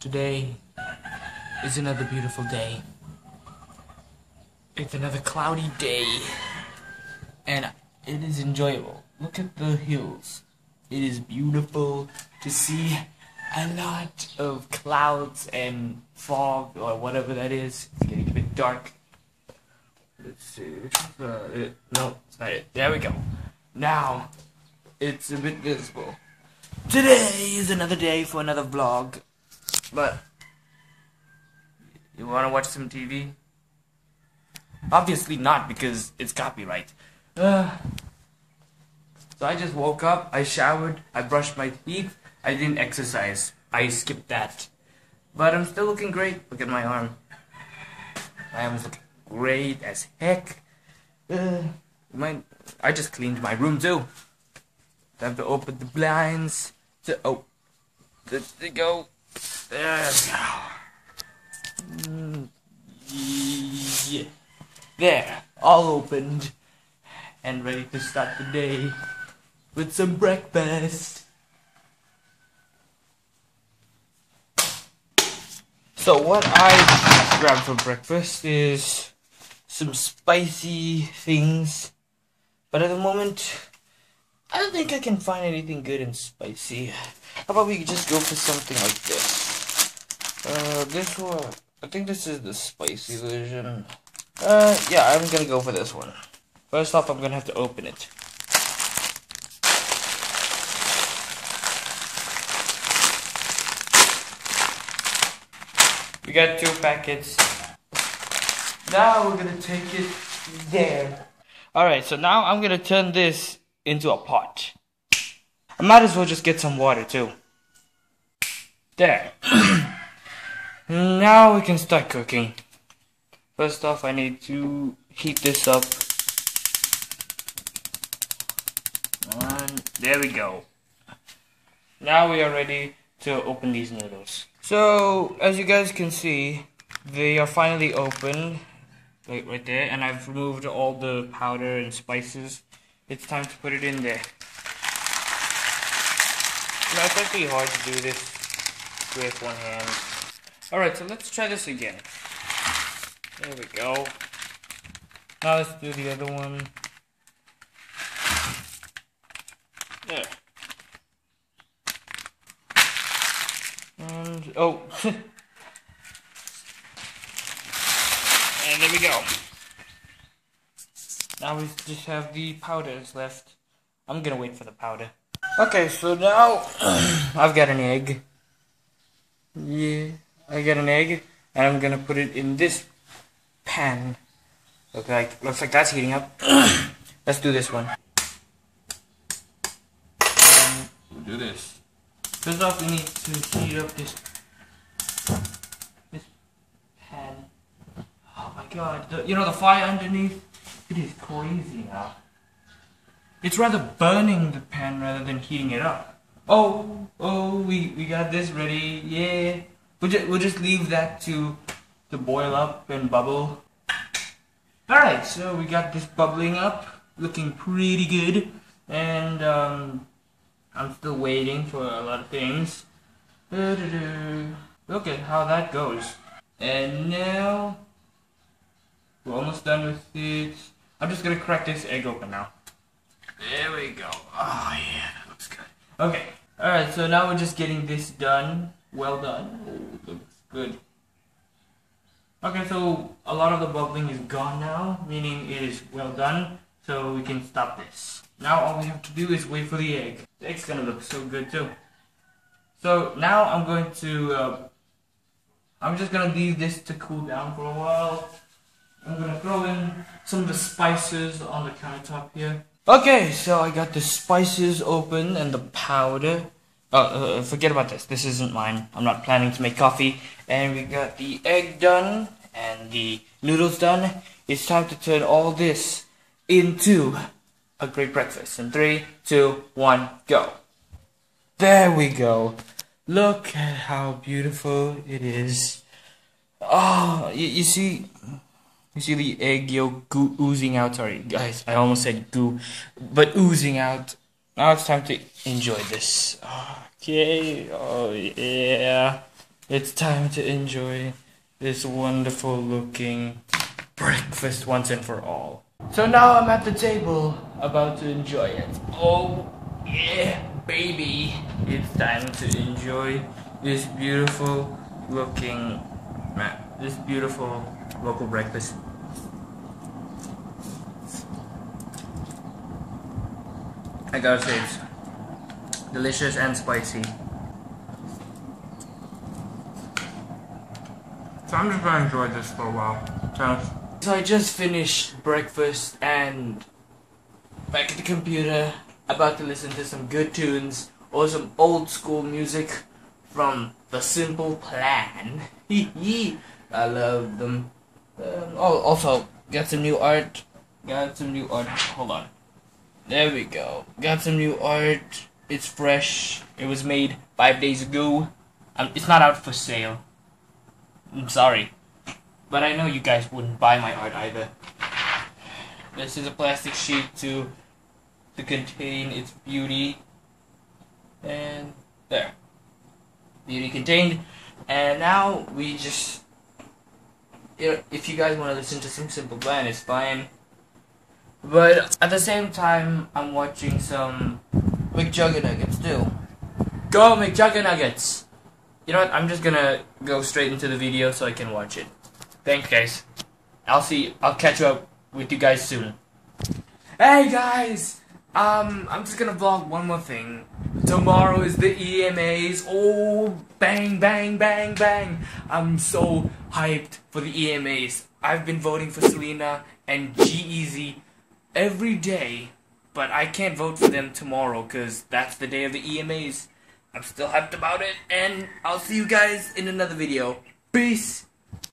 Today is another beautiful day. It's another cloudy day, and it is enjoyable. Look at the hills. It is beautiful to see a lot of clouds and fog, or whatever that is. It's getting a bit dark. Let's see. No, it's not it. There we go. Now, it's a bit visible. Today is another day for another vlog. But you want to watch some TV? Obviously not, because it's copyright. So I just woke up, I showered, I brushed my teeth, I didn't exercise. I skipped that. But I'm still looking great. Look at my arm. My arm's looking great as heck. I just cleaned my room too. Time to open the blinds. Go. There we go. Yeah. There, all opened and ready to start the day with some breakfast. So what I grabbed for breakfast is some spicy things, but at the moment I don't think I can find anything good and spicy. How about we just go for something like this? This one, I think this is the spicy version. Yeah, I'm gonna go for this one. First off, I'm gonna have to open it. We got 2 packets. Now we're gonna take it there. Alright, so now I'm gonna turn this into a pot. I might as well just get some water too. There. Now we can start cooking. First off, I need to heat this up. And there we go. Now we are ready to open these noodles. So, as you guys can see, they are finally open. Like right there. And I've removed all the powder and spices. It's time to put it in there. Now, it's actually hard to do this with one hand. Alright, so let's try this again. There we go. Now let's do the other one. There. And, oh. And there we go. Now we just have the powders left. I'm gonna wait for the powder. Okay, so now I've got an egg. Yeah, I got an egg, and I'm gonna put it in this pan. Looks like that's heating up. Let's do this one. We'll do this. First off, we need to heat up this pan. Oh my god! The fire underneath. It is crazy now. It's rather burning the pan rather than heating it up. We got this ready. Yeah. We'll just leave that to boil up and bubble. Alright, so we got this bubbling up, looking pretty good, and I'm still waiting for a lot of things. Look at how that goes. And now, we're almost done with it. I'm just gonna crack this egg open now. There we go. Oh yeah, that looks good. Okay, alright, so now we're just getting this done. Well done. Oh, looks good. Okay, so a lot of the bubbling is gone now, meaning it is well done, so we can stop this. Now all we have to do is wait for the egg. The egg's gonna look so good too. So now I'm going to, I'm just gonna leave this to cool down for a while. I'm gonna throw in some of the spices on the countertop here. Okay, so I got the spices open and the powder. Forget about this. This isn't mine. I'm not planning to make coffee. And we got the egg done and the noodles done. It's time to turn all this into a great breakfast. In 3, 2, 1, go. There we go. Look at how beautiful it is. Oh, you see the egg yolk goo oozing out. Sorry, guys, I almost said goo, but oozing out. Now it's time to enjoy this. Okay, oh yeah. It's time to enjoy this wonderful looking breakfast once and for all. So now I'm at the table, about to enjoy it. Oh yeah, baby. It's time to enjoy this beautiful looking, this beautiful local breakfast. I gotta say, it's delicious and spicy. So I'm just gonna enjoy this for a while. So I just finished breakfast and back at the computer, about to listen to some good tunes or some old school music from the Simple Plan. I love them. Also, got some new art. Hold on. There we go. Got some new art. It's fresh. It was made 5 days ago. It's not out for sale. I'm sorry. But I know you guys wouldn't buy my art either. This is a plastic sheet to contain its beauty. And there. Beauty contained. And now we just... If you guys want to listen to some Simple Plan, it's fine. But at the same time, I'm watching some McJuggerNuggets too. Go McJuggerNuggets! You know what? I'm just gonna go straight into the video so I can watch it. Thanks, guys. I'll catch up with you guys soon. Hey guys! I'm just gonna vlog one more thing. Tomorrow is the EMAs. Oh, bang, bang, bang, bang! I'm so hyped for the EMAs. I've been voting for Selena and G-Eazy every day, but I can't vote for them tomorrow because that's the day of the EMAs. I'm still hyped about it, and I'll see you guys in another video. Peace!